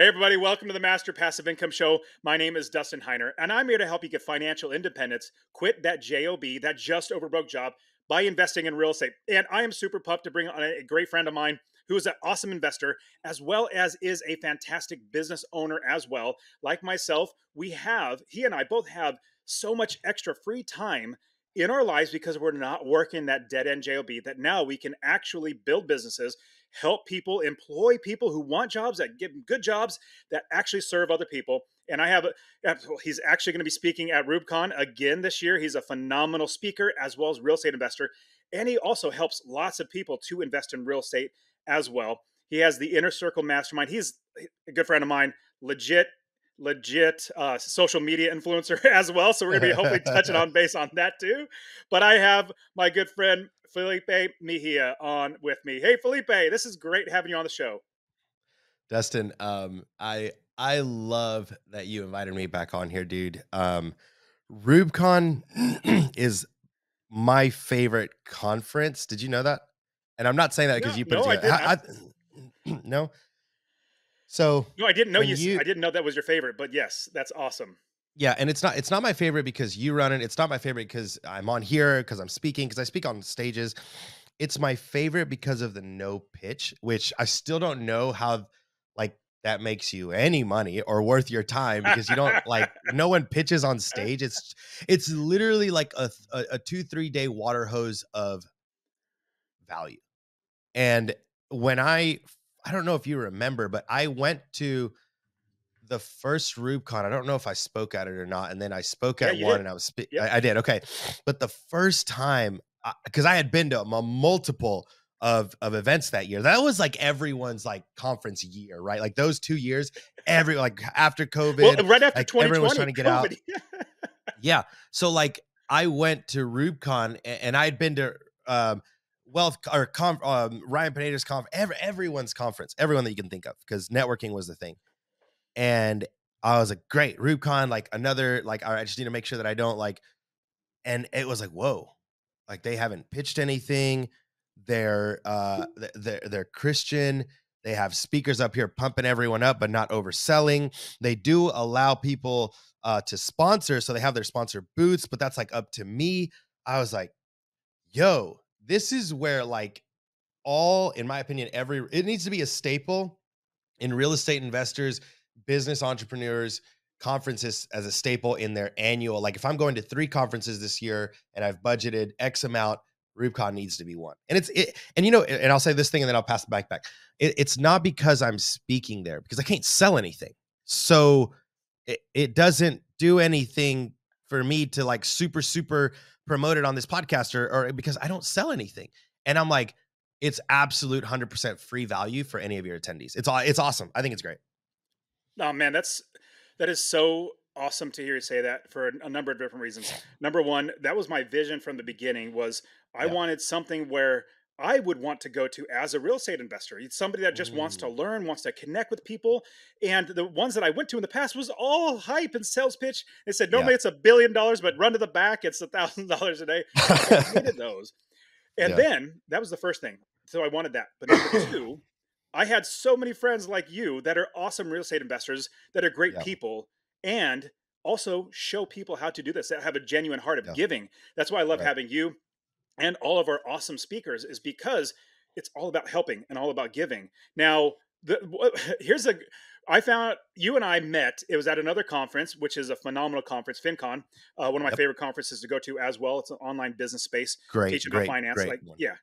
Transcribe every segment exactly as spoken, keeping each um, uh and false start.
Hey everybody, welcome to the Master Passive Income Show. My name is Dustin Heiner, and I'm here to help you get financial independence, quit that job, that just over broke job, by investing in real estate. And I am super pumped to bring on a great friend of mine who is an awesome investor, as well as is a fantastic business owner as well. Like myself, we have, he and I both have so much extra free time in our lives because we're not working that dead-end job, that now we can actually build businesses, help people, employ people who want jobs, that give them good jobs, that actually serve other people. And I have, a, he's actually going to be speaking at REWBCON again this year. He's a phenomenal speaker as well as real estate investor. And he also helps lots of people to invest in real estate as well. He has the Inner Circle Mastermind. He's a good friend of mine, legit, legit uh, social media influencer as well. So we're going to be hopefully touching on base on that too. But I have my good friend, Felipe Mejia on with me. Hey, Felipe, this is great having you on the show. Dustin, um, I I love that you invited me back on here, dude. Um, REWBCON is my favorite conference. Did you know that? And I'm not saying that because no, you put no, it together. I I, I, no? So no, I didn't know you, you. I didn't know that was your favorite, but yes, that's awesome. Yeah, and it's not it's not my favorite because you run it. It's not my favorite because I'm on here, because I'm speaking, because I speak on stages. It's my favorite because of the no pitch, which I still don't know how like that makes you any money or worth your time, because you don't like no one pitches on stage. It's it's literally like a a, a two, three day water hose of value. And when I I don't know if you remember, but I went to the first REWBCON, I don't know if I spoke at it or not. And then I spoke at yeah, one did. and I was, yeah. I, I did. Okay. But the first time, I, cause I had been to a multiple of, of events that year. That was like everyone's like conference year, right? Like those two years, every, like after COVID, well, right after like twenty twenty, everyone was trying to get COVID. out. Yeah. So like I went to REWBCON and, and I had been to, um, Wealth or conf, um, Ryan Pineda's conf, every, everyone's conference, everyone that you can think of, because networking was the thing. And I was like, great, REWBCON, like another, like, all right, I just need to make sure that I don't like, and it was like, whoa, like they haven't pitched anything. They're, uh, they're, they're Christian. They have speakers up here pumping everyone up, but not overselling. They do allow people uh, to sponsor. So they have their sponsor booths, but that's like up to me. I was like, yo, this is where like all, in my opinion, every, it needs to be a staple in real estate investors, business entrepreneurs, conferences as a staple in their annual. Like if I'm going to three conferences this year and I've budgeted X amount, REWBCON needs to be one. And it's, it, and you know, and I'll say this thing and then I'll pass the back back. It, it's not because I'm speaking there, because I can't sell anything. So it, it doesn't do anything for me to like super, super promote it on this podcast or, or because I don't sell anything. And I'm like, it's absolute one hundred percent free value for any of your attendees. It's all, it's awesome. I think it's great. Oh man, that's, that is so awesome to hear you say that for a number of different reasons. Number one, that was my vision from the beginning was I yeah. wanted something where I would want to go to as a real estate investor. It's somebody that just Ooh. wants to learn, wants to connect with people. And the ones that I went to in the past was all hype and sales pitch. They said, normally yeah. it's a billion dollars, but run to the back, it's a thousand dollars a day. I hated those. And yeah. then that was the first thing. So I wanted that. But number two, I had so many friends like you that are awesome real estate investors that are great yeah. people and also show people how to do this, that have a genuine heart of yeah. giving. That's why I love right. having you and all of our awesome speakers, is because it's all about helping and all about giving. Now, the, here's a, I found you and I met, it was at another conference, which is a phenomenal conference, FinCon, uh, one of my yep. favorite conferences to go to as well. It's an online business space. Great, teaching great, finance, great like, yeah.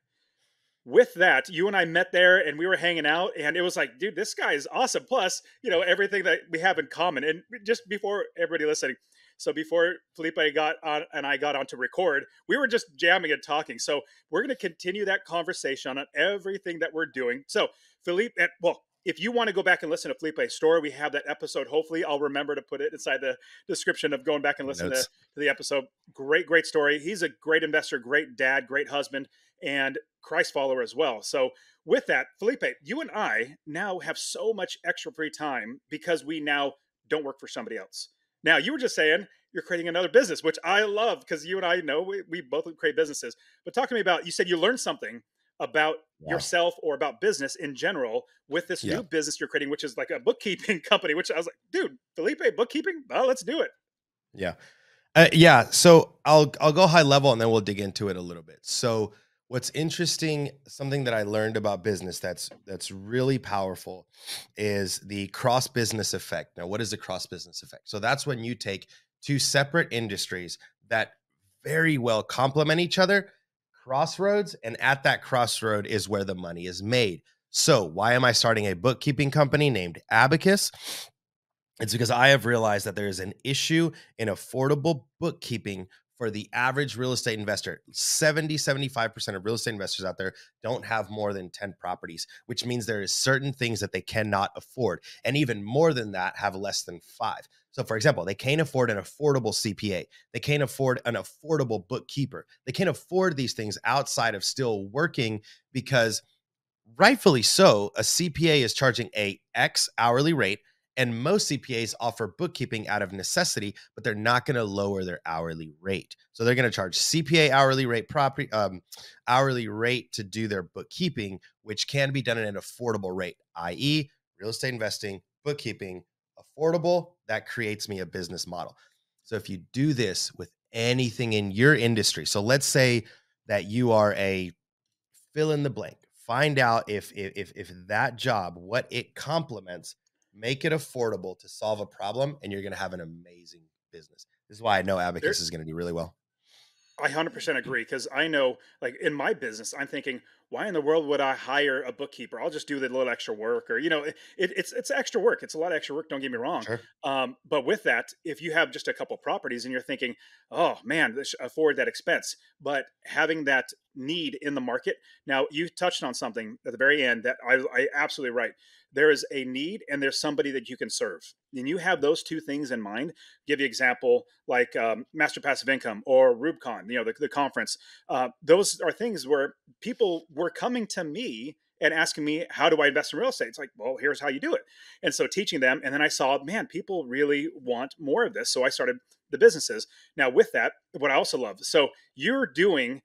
With that, you and I met there and we were hanging out and it was like, dude, this guy is awesome. Plus, you know, everything that we have in common. And just before everybody listening, so before Felipe got on and I got on to record, we were just jamming and talking. So we're going to continue that conversation on everything that we're doing. So Felipe, well, if you want to go back and listen to Felipe's story, we have that episode. Hopefully I'll remember to put it inside the description of going back and listening to, to the episode. Great, great story. He's a great investor, great dad, great husband, and Christ follower as well. So with that, Felipe, you and I now have so much extra free time because we now don't work for somebody else. Now, you were just saying you're creating another business, which I love because you and I know we, we both create businesses. But talk to me about, you said you learned something about wow. yourself or about business in general with this yeah. new business you're creating, which is like a bookkeeping company, which I was like, dude, Felipe, bookkeeping? Oh, let's do it. Yeah. Uh, yeah. So I'll, I'll go high level and then we'll dig into it a little bit. So what's interesting, something that I learned about business that's, that's really powerful is the cross business effect. Now, what is the cross business effect? So that's when you take two separate industries that very well complement each other, crossroads, and at that crossroad is where the money is made. So why am I starting a bookkeeping company named Abacus? It's because I have realized that there is an issue in affordable bookkeeping for the average real estate investor. seventy, seventy-five percent of real estate investors out there don't have more than ten properties, which means there is certain things that they cannot afford. And even more than that, have less than five. So for example, they can't afford an affordable C P A. They can't afford an affordable bookkeeper. They can't afford these things outside of still working because rightfully so, a C P A is charging a X hourly rate. And most C P As offer bookkeeping out of necessity, but they're not going to lower their hourly rate. So they're going to charge C P A hourly rate, property um, hourly rate to do their bookkeeping, which can be done at an affordable rate, that is, real estate investing, bookkeeping, affordable. That creates me a business model. So if you do this with anything in your industry, so let's say that you are a fill in the blank. Find out if if if that job, what it complements. Make it affordable to solve a problem, and you're going to have an amazing business. This is why I know Abacus There's, is going to do really well. I one hundred percent agree, because I know, like in my business, I'm thinking, why in the world would I hire a bookkeeper? I'll just do the little extra work, or you know, it, it's it's extra work. It's a lot of extra work. Don't get me wrong. Sure. Um, but with that, if you have just a couple properties and you're thinking, oh man, this afford that expense, but having that need in the market. Now you touched on something at the very end that I, I absolutely right. There is a need and there's somebody that you can serve. And you have those two things in mind. Give you example, like um, Master Passive Income or REWBCON, you know, the, the conference. Uh, those are things where people were coming to me and asking me, how do I invest in real estate? It's like, well, here's how you do it. And so teaching them. And then I saw, man, people really want more of this. So I started the businesses. Now with that, what I also love, so you're doing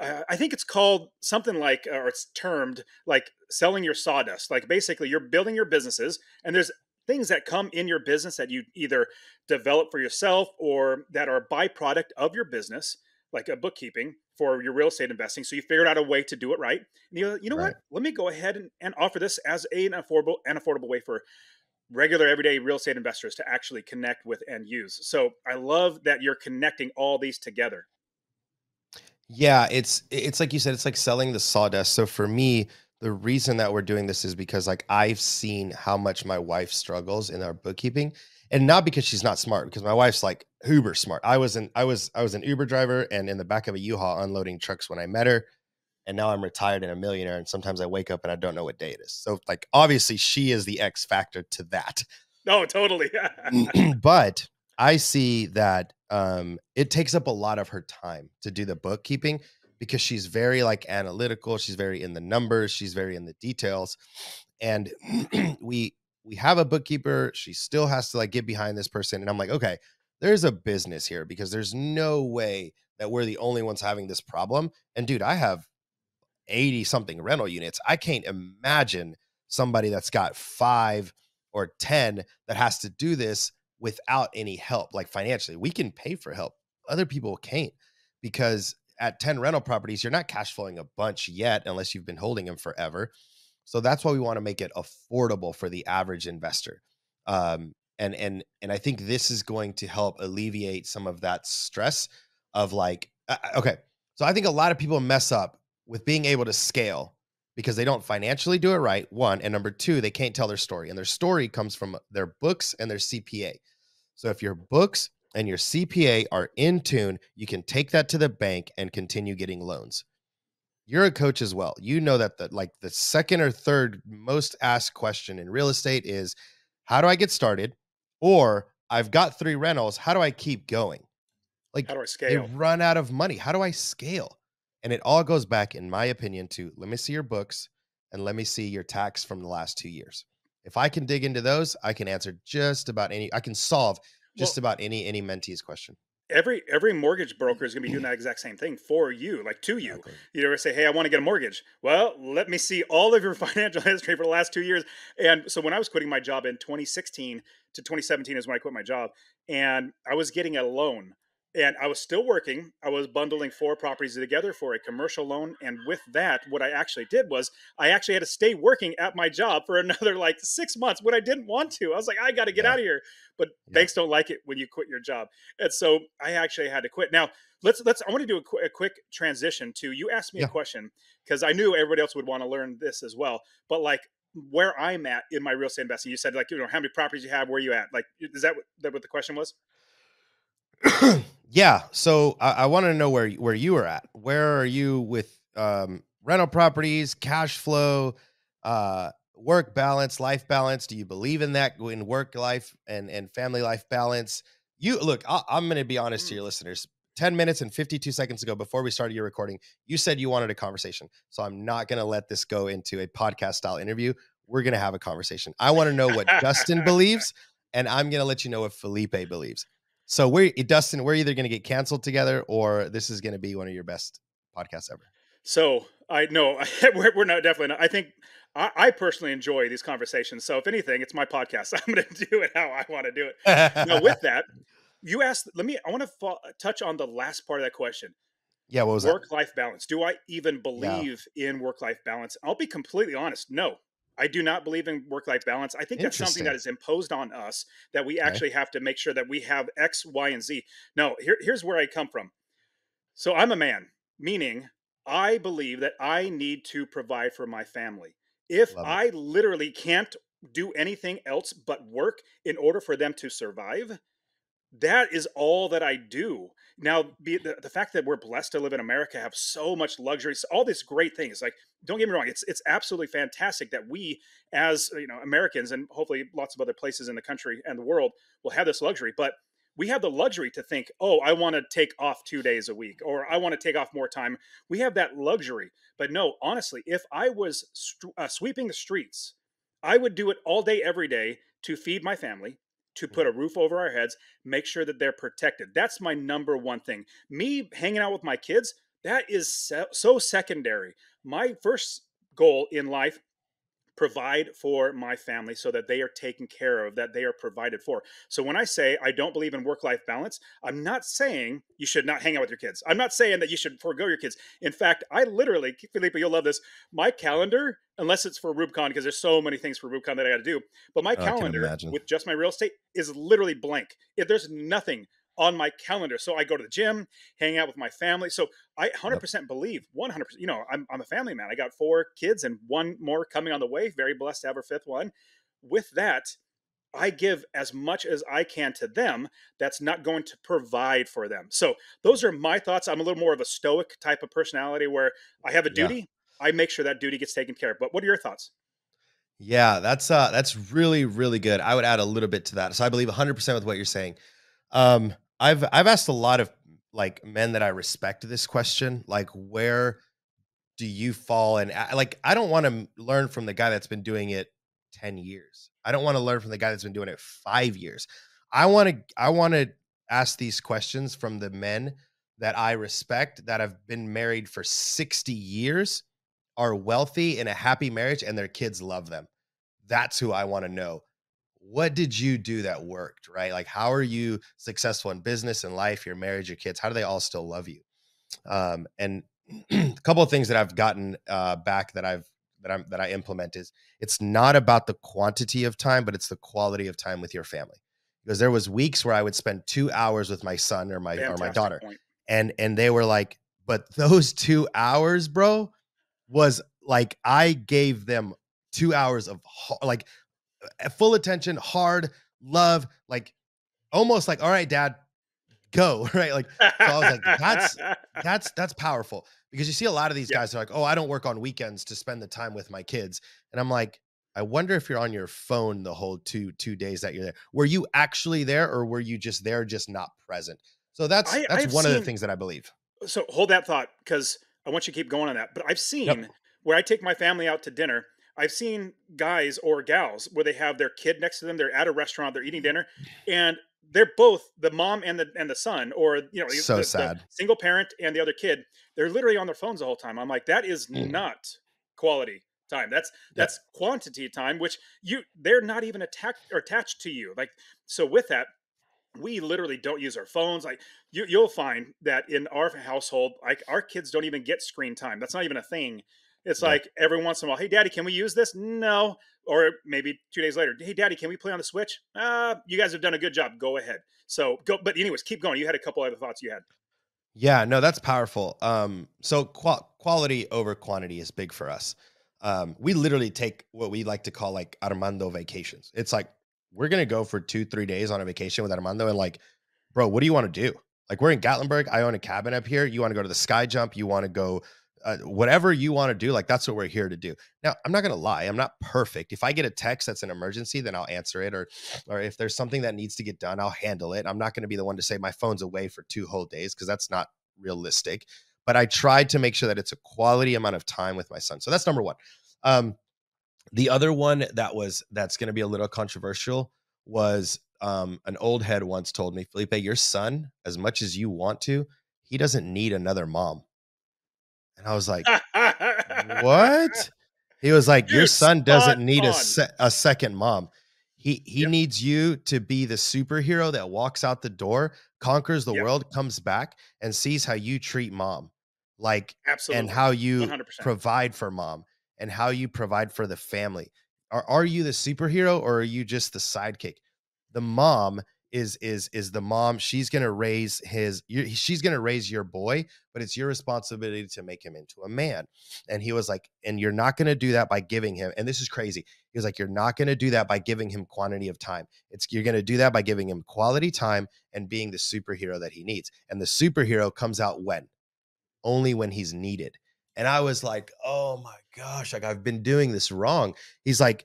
I think it's called something like, or it's termed like selling your sawdust. Like basically you're building your businesses and there's things that come in your business that you either develop for yourself or that are a byproduct of your business, like a bookkeeping for your real estate investing. So you figured out a way to do it right. And you, you know right. what, let me go ahead and, and offer this as a, an affordable an affordable way for regular everyday real estate investors to actually connect with and use. So I love that you're connecting all these together. Yeah, it's it's like you said, it's like selling the sawdust. So for me, the reason that we're doing this is because like I've seen how much my wife struggles in our bookkeeping, and not because she's not smart, because my wife's like uber smart. I was an I was I was an Uber driver and in the back of a U-Haul unloading trucks when I met her, and now I'm retired and a millionaire. And sometimes I wake up and I don't know what day it is. So like obviously she is the X factor to that. No, totally. But I see that um, it takes up a lot of her time to do the bookkeeping because she's very like analytical. She's very in the numbers. She's very in the details. And we, we have a bookkeeper. She still has to like get behind this person. And I'm like, okay, there's a business here because there's no way that we're the only ones having this problem. And dude, I have eighty something rental units. I can't imagine somebody that's got five or ten that has to do this without any help, like financially. We can pay for help. Other people can't, because at ten rental properties, you're not cash flowing a bunch yet, unless you've been holding them forever. So that's why we want to make it affordable for the average investor. Um, and, and, and I think this is going to help alleviate some of that stress of like, uh, okay. So I think a lot of people mess up with being able to scale because they don't financially do it right. One, and number two, they can't tell their story, and their story comes from their books and their C P A. So if your books and your C P A are in tune, you can take that to the bank and continue getting loans. You're a coach as well. You know that the, like the second or third most asked question in real estate is, how do I get started? Or I've got three rentals. How do I keep going? Like how do I scale? They run out of money. How do I scale? And it all goes back, in my opinion, to let me see your books and let me see your tax from the last two years. If I can dig into those, I can answer just about any, I can solve just well, about any, any mentee's question. every every mortgage broker is going to be doing that exact same thing for you, like to you. Exactly. You ever say, hey, I want to get a mortgage. Well, let me see all of your financial history for the last two years. And so when I was quitting my job in twenty sixteen to twenty seventeen is when I quit my job, and I was getting a loan. And I was still working. I was bundling four properties together for a commercial loan. And with that, what I actually did was I actually had to stay working at my job for another like six months when I didn't want to. I was like, I got to get yeah. out of here. But yeah. banks don't like it when you quit your job. And so I actually had to quit. Now, let's, let's, I want to do a, qu a quick transition to, you asked me yeah. a question because I knew everybody else would want to learn this as well. But like where I'm at in my real estate investing, you said like, you know, how many properties you have, where you at? Like, is that, that what the question was? Yeah. So I, I want to know where, where you are at. Where are you with um, rental properties, cash flow, uh, work balance, life balance? Do you believe in that, in work life and, and family life balance? You look, I, I'm going to be honest to your listeners. ten minutes and fifty-two seconds ago, before we started your recording, you said you wanted a conversation. So I'm not going to let this go into a podcast style interview. We're going to have a conversation. I want to know what Dustin believes, and I'm going to let you know what Felipe believes. So we're, Dustin, we're either going to get canceled together, or this is going to be one of your best podcasts ever. So I know we're, we're not, definitely not. I think I, I personally enjoy these conversations. So if anything, it's my podcast. I'm going to do it how I want to do it. Now, with that, you asked, let me, I want to touch on the last part of that question. Yeah. What was work-life balance? Do I even believe yeah. in work-life balance? I'll be completely honest. No. I do not believe in work-life balance. I think that's something that is imposed on us, that we actually okay. have to make sure that we have X, Y, and Z. No, here, here's where I come from. So I'm a man, meaning I believe that I need to provide for my family. If Love I it. literally can't do anything else but work in order for them to survive, that is all that I do. Now, be the, the fact that we're blessed to live in America, have so much luxury, all these great things. Like, don't get me wrong, it's it's absolutely fantastic that we, as you know, Americans, and hopefully lots of other places in the country and the world, will have this luxury. But we have the luxury to think, oh, I want to take off two days a week, or I want to take off more time. We have that luxury. But no, honestly, if I was uh, sweeping the streets, I would do it all day, every day to feed my family, to put a roof over our heads, make sure that they're protected. That's my number one thing. Me hanging out with my kids, that is so secondary. My first goal in life, provide for my family so that they are taken care of, that they are provided for. So when I say I don't believe in work-life balance, I'm not saying you should not hang out with your kids. I'm not saying that you should forego your kids. In fact, I literally, Felipe, you'll love this, my calendar, unless it's for REWBCON, because there's so many things for REWBCON that I got to do, but my oh, calendar with just my real estate is literally blank. If there's nothing on my calendar. So I go to the gym, hang out with my family. So I one hundred percent believe, one hundred percent, you know, I'm, I'm a family man. I got four kids and one more coming on the way. Very blessed to have our fifth one. With that, I give as much as I can to them. That's not going to provide for them. So those are my thoughts. I'm a little more of a stoic type of personality where I have a duty. Yeah. I make sure that duty gets taken care of. But what are your thoughts? Yeah, that's uh, that's really, really good. I would add a little bit to that. So I believe one hundred percent with what you're saying. Um, I've, I've asked a lot of like men that I respect this question, like, where do you fall? And I, like, I don't want to learn from the guy that's been doing it ten years. I don't want to learn from the guy that's been doing it five years. I want to, I want to ask these questions from the men that I respect, that have been married for sixty years, are wealthy in a happy marriage, and their kids love them. That's who I want to know. What did you do that worked, right? Like, how are you successful in business and life, your marriage, your kids? How do they all still love you? Um, and a couple of things that I've gotten uh, back that I've, that I'm, that I implement is, it's not about the quantity of time, but it's the quality of time with your family. Because there was weeks where I would spend two hours with my son or my, or my daughter. Point. And, and they were like, but those two hours, bro, was like, I gave them two hours of like, full attention, hard love, like almost like, all right, dad, go. Right. Like, so I was like, that's, that's, that's powerful, because you see a lot of these yeah. guys are like, oh, I don't work on weekends to spend the time with my kids. And I'm like, I wonder if you're on your phone the whole two, two days that you're there. Were you actually there, or were you just there, just not present? So that's, I, that's I've one seen, of the things that I believe. So hold that thought, because I want you to keep going on that. But I've seen yep. where I take my family out to dinner, I've seen guys or gals where they have their kid next to them. They're at a restaurant, they're eating dinner, and they're both the mom and the and the son, or you know, so the, sad. The single parent and the other kid. They're literally on their phones the whole time. I'm like, that is mm. not quality time. That's that's yeah. quantity time, which you they're not even attached or attached to you. Like so, with that, we literally don't use our phones. Like you, you'll find that in our household, like our kids don't even get screen time. That's not even a thing. It's yeah. like every once in a while, hey, Daddy, can we use this? No. Or maybe two days later, hey, Daddy, can we play on the Switch? Uh, you guys have done a good job. Go ahead. So go. But anyways, keep going. You had a couple other thoughts you had. Yeah, no, that's powerful. Um, so qu quality over quantity is big for us. Um, we literally take what we like to call like Armando vacations. It's like, we're going to go for two, three days on a vacation with Armando. And like, bro, what do you want to do? Like, we're in Gatlinburg. I own a cabin up here. You want to go to the sky jump. You want to go Uh, whatever you want to do, like that's what we're here to do. Now, I'm not going to lie. I'm not perfect. If I get a text that's an emergency, then I'll answer it. Or, or if there's something that needs to get done, I'll handle it. I'm not going to be the one to say my phone's away for two whole days because that's not realistic. But I tried to make sure that it's a quality amount of time with my son. So that's number one. Um, the other one that was, that's going to be a little controversial was um, an old head once told me, Felipe, your son, as much as you want to, he doesn't need another mom. And I was like, what? He was like, your son doesn't need a, se a second mom. He, he yep. needs you to be the superhero that walks out the door, conquers the yep. world, comes back and sees how you treat mom. Like, absolutely. And how you one hundred percent provide for mom and how you provide for the family. Are, are you the superhero or are you just the sidekick? The mom is, is, is the mom. She's going to raise his, she's going to raise your boy, but it's your responsibility to make him into a man. And he was like, and you're not going to do that by giving him. And this is crazy. He was like, you're not going to do that by giving him quantity of time. It's, you're going to do that by giving him quality time and being the superhero that he needs. And the superhero comes out when? Only when he's needed. And I was like, oh my gosh, like I've been doing this wrong. He's like,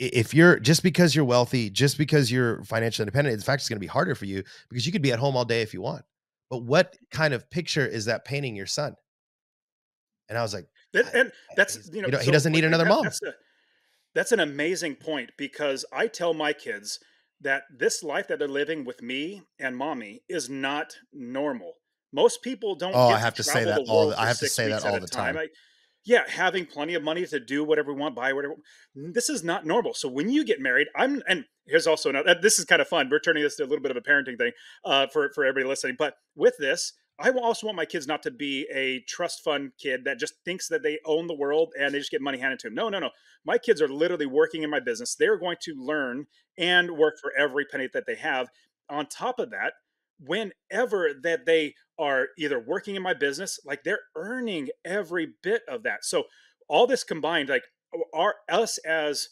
if you're just because you're wealthy, just because you're financially independent, in fact, it's going to be harder for you because you could be at home all day if you want. But what kind of picture is that painting your son? And I was like, that, and that's, you know, so he doesn't need another that, mom. That's, a, that's an amazing point because I tell my kids that this life that they're living with me and mommy is not normal. Most people don't. Oh, I have to say that all. I have to say that all the time. time. I, Yeah, having plenty of money to do whatever we want, buy whatever. This is not normal. So when you get married, I'm, and here's also another, this is kind of fun. We're turning this to a little bit of a parenting thing uh, for, for everybody listening. But with this, I will also want my kids not to be a trust fund kid that just thinks that they own the world and they just get money handed to them. No, no, no. My kids are literally working in my business. They're going to learn and work for every penny that they have. On top of that, whenever that they are either working in my business, like they're earning every bit of that. So all this combined, like our us as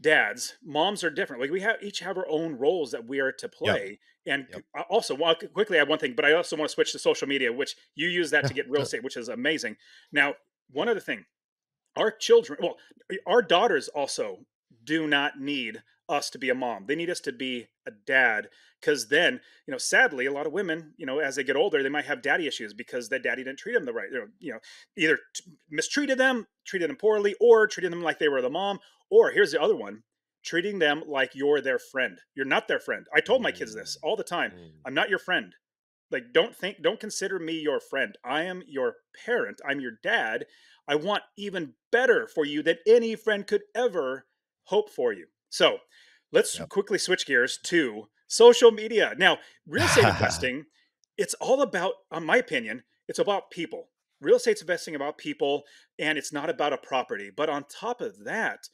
dads, moms are different. Like we have each have our own roles that we are to play. Yep. And yep. also well, quickly, I have one thing, but I also want to switch to social media, which you use that to get real estate, which is amazing. Now, one other thing, our children, well, our daughters also do not need us to be a mom. They need us to be a dad. Cause then, you know, sadly, a lot of women, you know, as they get older, they might have daddy issues because their daddy didn't treat them the right, you know, either mistreated them, treated them poorly, or treated them like they were the mom. Or here's the other one, treating them like you're their friend. You're not their friend. I told my kids this all the time. I'm not your friend. Like, don't think, don't consider me your friend. I am your parent. I'm your dad. I want even better for you than any friend could ever hope for you. So let's yep. quickly switch gears to social media. Now, real estate investing, it's all about, in my opinion, it's about people. Real estate's investing about people, and it's not about a property. But on top of that,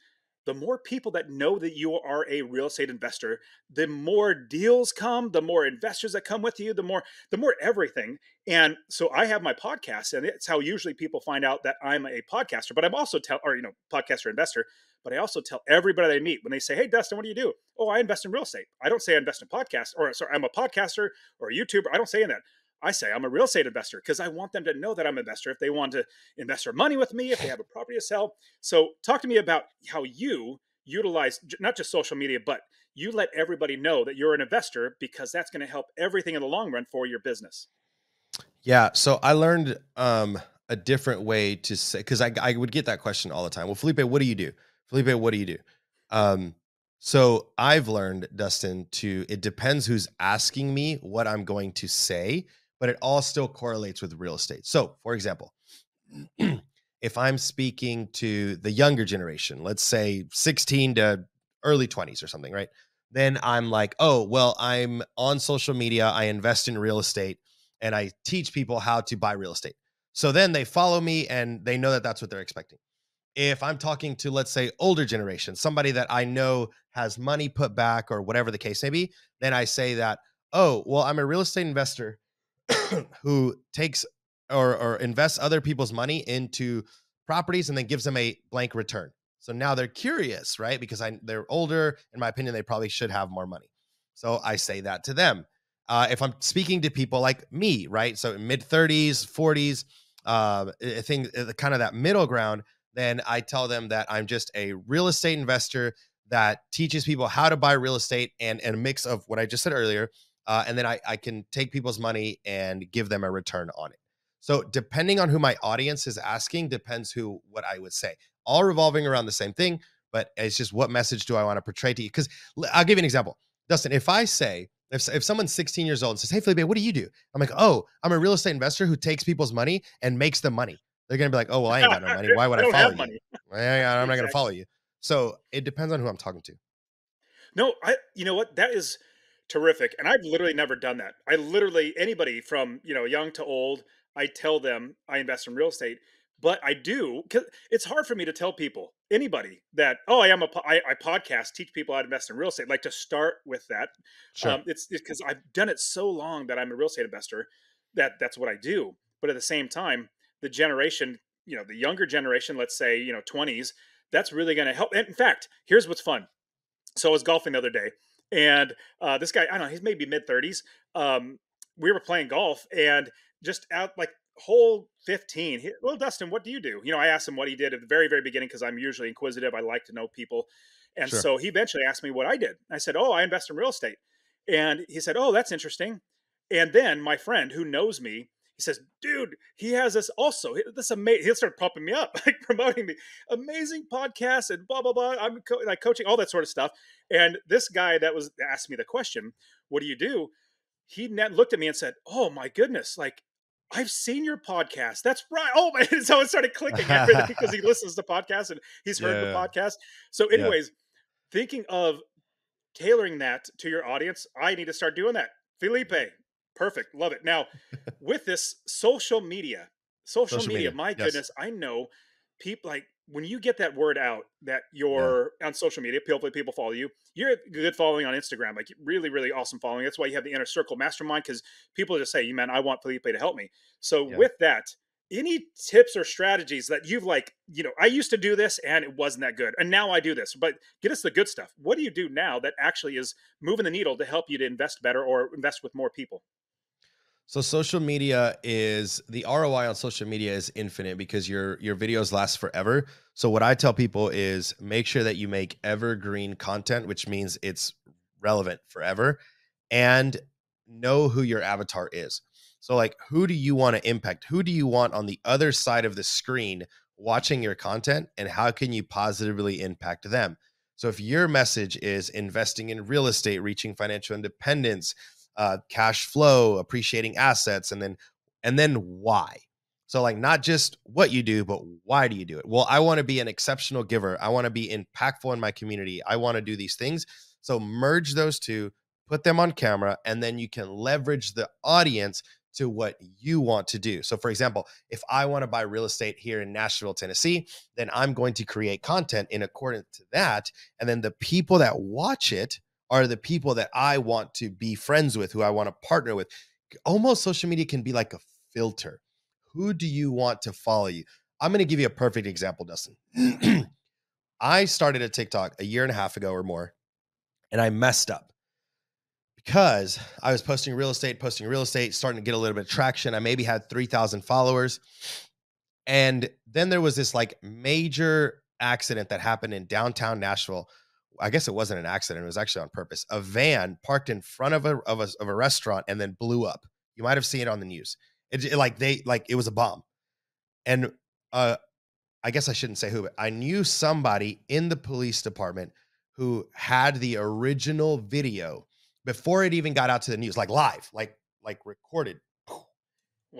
the more people that know that you are a real estate investor, the more deals come, the more investors that come with you, the more, the more everything. And so I have my podcast, and it's how usually people find out that I'm a podcaster, but I'm also tell, or, you know, podcaster investor. But I also tell everybody I meet when they say, hey, Dustin, what do you do? Oh, I invest in real estate. I don't say I invest in podcasts or sorry, I'm a podcaster or a YouTuber. I don't say that. I say I'm a real estate investor because I want them to know that I'm an investor if they want to invest their money with me, if they have a property to sell. So talk to me about how you utilize not just social media, but you let everybody know that you're an investor because that's going to help everything in the long run for your business. Yeah. So I learned um, a different way to say, because I, I would get that question all the time. Well, Felipe, what do you do? Felipe, what do you do? Um, So I've learned, Dustin, to, it depends who's asking me what I'm going to say, but it all still correlates with real estate. So for example, if I'm speaking to the younger generation, let's say sixteen to early twenties or something, right? Then I'm like, oh, well, I'm on social media. I invest in real estate and I teach people how to buy real estate. So then they follow me and they know that that's what they're expecting. If I'm talking to, let's say, older generation, somebody that I know has money put back or whatever the case may be, then I say that, oh, well, I'm a real estate investor who takes or, or invests other people's money into properties and then gives them a blank return. So now they're curious, right? Because I, they're older. In my opinion, they probably should have more money. So I say that to them. Uh, if I'm speaking to people like me, right? So mid thirties, forties, uh, I think kind of that middle ground, then I tell them that I'm just a real estate investor that teaches people how to buy real estate and, and a mix of what I just said earlier. Uh, and then I, I can take people's money and give them a return on it. So depending on who my audience is asking, depends who, what I would say, all revolving around the same thing, but it's just what message do I want to portray to you? Because I'll give you an example, Dustin. If I say, if, if someone's sixteen years old and says, hey, Felipe, what do you do? I'm like, oh, I'm a real estate investor who takes people's money and makes them money. They're going to be like, oh, well, I ain't got no money. Why would I, I follow you? Money. I'm not exactly. going to follow you. So it depends on who I'm talking to. No, I, you know what? That is terrific. And I've literally never done that. I literally, anybody from, you know, young to old, I tell them I invest in real estate, but I do, because it's hard for me to tell people, anybody that, oh, I am a, I, I podcast, teach people how to invest in real estate. Like to start with that. Sure. Um, it's because I've done it so long that I'm a real estate investor that that's what I do. But at the same time, the generation, you know, the younger generation, let's say, you know, twenties, that's really going to help. And in fact, here's what's fun. So I was golfing the other day and uh, this guy, I don't know, he's maybe mid thirties. Um, we were playing golf and just out like hole fifteen, he, well, Dustin, what do you do? You know, I asked him what he did at the very, very beginning, because I'm usually inquisitive. I like to know people. And sure. So he eventually asked me what I did. I said, oh, I invest in real estate. And he said, oh, that's interesting. And then my friend who knows me, he says, dude, he has this also. This amazing. He'll start pumping me up, like promoting me. Amazing podcast and blah blah blah. I'm co like coaching, all that sort of stuff. And this guy that was asked me the question, "What do you do?" He looked at me and said, "Oh my goodness, like I've seen your podcast. That's right." Oh my! So it started clicking everything because he listens to podcasts and he's heard yeah. the podcast. So, anyways, yeah. thinking of tailoring that to your audience, I need to start doing that, Felipe. Perfect. Love it. Now with this social media, social, social media, media, my goodness, yes. I know people like when you get that word out that you're yeah. on social media, hopefully people follow you, you're good following on Instagram, like really, really awesome following. That's why you have the Inner Circle Mastermind. Cause people just say, you man, I want Felipe to help me. So yeah. with that, any tips or strategies that you've like, you know, I used to do this and it wasn't that good. And now I do this, but get us the good stuff. What do you do now that actually is moving the needle to help you to invest better or invest with more people? So social media is, the R O I on social media is infinite because your, your videos last forever. So what I tell people is make sure that you make evergreen content, which means it's relevant forever, and know who your avatar is. So like, who do you want to impact? Who do you want on the other side of the screen watching your content, and how can you positively impact them? So if your message is investing in real estate, reaching financial independence, uh, cash flow, appreciating assets, and then, and then why? So like not just what you do, but why do you do it? Well, I want to be an exceptional giver. I want to be impactful in my community. I want to do these things. So merge those two, put them on camera, and then you can leverage the audience to what you want to do. So for example, if I want to buy real estate here in Nashville, Tennessee, then I'm going to create content in accordance to that. And then the people that watch it are the people that I want to be friends with, who I want to partner with. Almost social media can be like a filter. Who do you want to follow you? I'm going to give you a perfect example, Dustin. I started a TikTok a year and a half ago or more, and I messed up because I was posting real estate, posting real estate, starting to get a little bit of traction. I maybe had three thousand followers. And then there was this like major accident that happened in downtown Nashville. I guess it wasn't an accident. It was actually on purpose. A van parked in front of a, of a, of a restaurant and then blew up. You might've seen it on the news. It, it like they, like it was a bomb. And, uh, I guess I shouldn't say who, but I knew somebody in the police department who had the original video before it even got out to the news, like live, like, like recorded. Wow.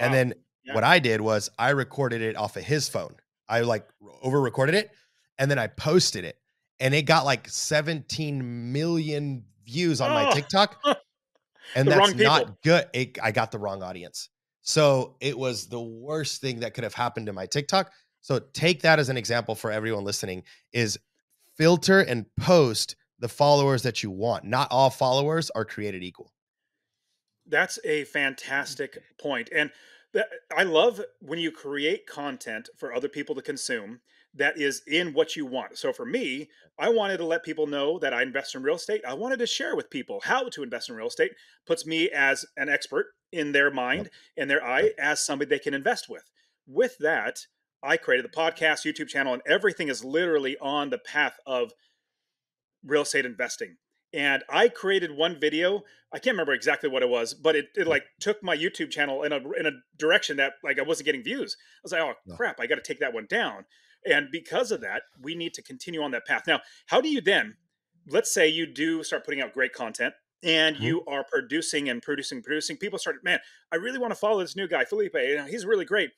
And then yeah. what I did was I recorded it off of his phone. I like over recorded it and then I posted it and it got like seventeen million views on oh. my TikTok. And that's not good. It, I got the wrong audience. So it was the worst thing that could have happened to my TikTok. So take that as an example for everyone listening, is filter and post the followers that you want. Not all followers are created equal. That's a fantastic point. And that, I love when you create content for other people to consume that is in what you want. So for me, I wanted to let people know that I invest in real estate. I wanted to share with people how to invest in real estate. Puts me as an expert in their mind, in their eye, as somebody they can invest with. With that, I created the podcast, YouTube channel, and everything is literally on the path of real estate investing. And I created one video. I can't remember exactly what it was, but it, it like took my YouTube channel in a, in a direction that like I wasn't getting views. I was like, oh no. crap, I got to take that one down. And because of that, we need to continue on that path. Now, how do you then, let's say you do start putting out great content and mm-hmm. you are producing and producing, producing. People started, man, I really want to follow this new guy, Felipe, you know, he's really great.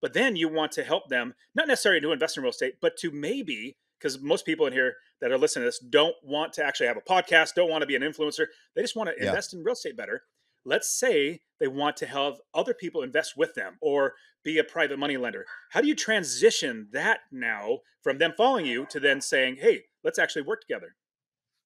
But then you want to help them, not necessarily to invest in real estate, but to maybe, because most people in here that are listening to this don't want to actually have a podcast, don't want to be an influencer. They just want to yeah. invest in real estate better. Let's say they want to have other people invest with them or be a private money lender. How do you transition that now from them following you to then saying, hey, let's actually work together?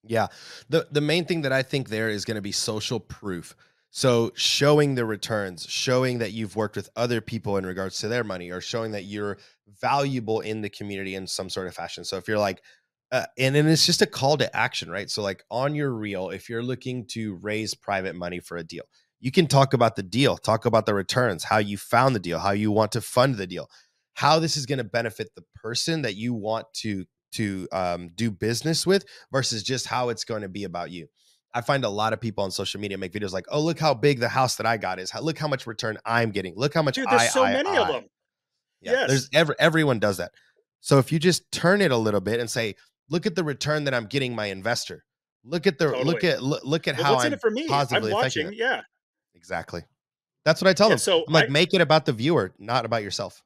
Yeah. The, the main thing that I think there is going to be social proof. So showing the returns, showing that you've worked with other people in regards to their money, or showing that you're valuable in the community in some sort of fashion. So if you're like, uh, and then it's just a call to action, right? So like on your reel, if you're looking to raise private money for a deal, you can talk about the deal, talk about the returns, how you found the deal, how you want to fund the deal, how this is going to benefit the person that you want to, to um, do business with versus just how it's going to be about you. I find a lot of people on social media make videos like, oh, look how big the house that I got is. Look how much return I'm getting. Look how much Dude, there's I, so I, many I. of them. Yeah, yes. There's every, everyone does that. So if you just turn it a little bit and say, look at the return that I'm getting my investor. Look at the, totally. look at, look, look at well, how what's I'm in it for me? Positively I'm watching. Yeah, exactly. That's what I tell yeah, them. So I'm like, I, make it about the viewer, not about yourself.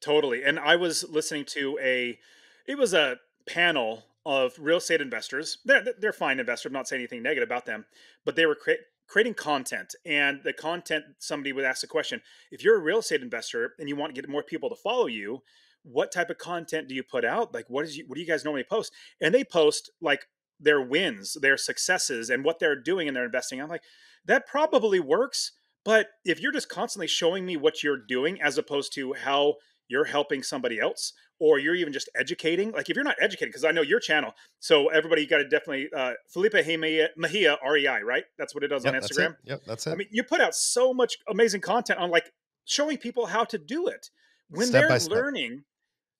Totally. And I was listening to a, it was a panel of real estate investors. They're, they're fine investors. I'm not saying anything negative about them, but they were cre creating content, and the content, somebody would ask the question, if you're a real estate investor and you want to get more people to follow you, what type of content do you put out? Like, what is you, what do you guys normally post? And they post like their wins, their successes, and what they're doing in their investing. I'm like, that probably works. But if you're just constantly showing me what you're doing, as opposed to how you're helping somebody else, or you're even just educating. Like if you're not educating, because I know your channel. So everybody, you got to definitely, uh, Felipe Mejia R E I, right? That's what it does yep, on Instagram. That's yep, that's it. I mean, you put out so much amazing content on like showing people how to do it. When step they're learning,